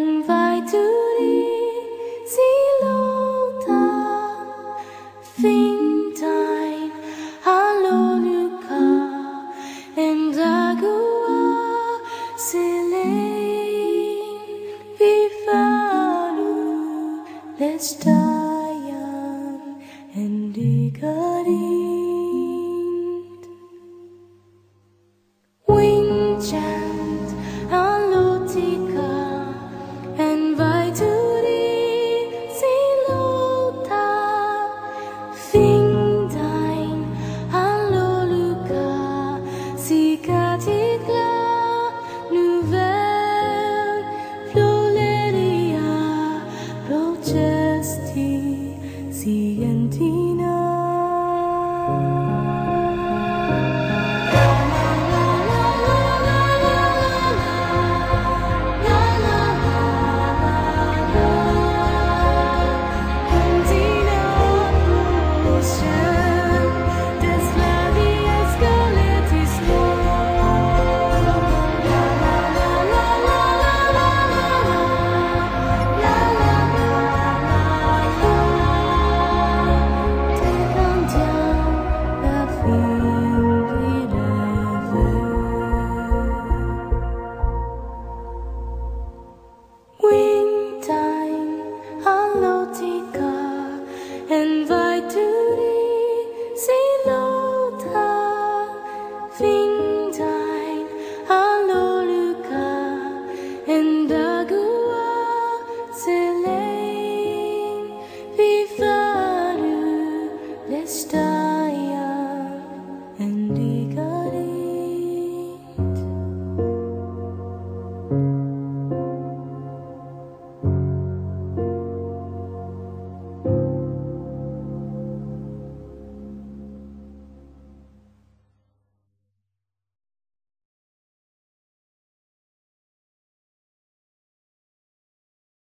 em vai thứ đi xí lâu ta fin time alo nuka em da gua selen vi falu let's start.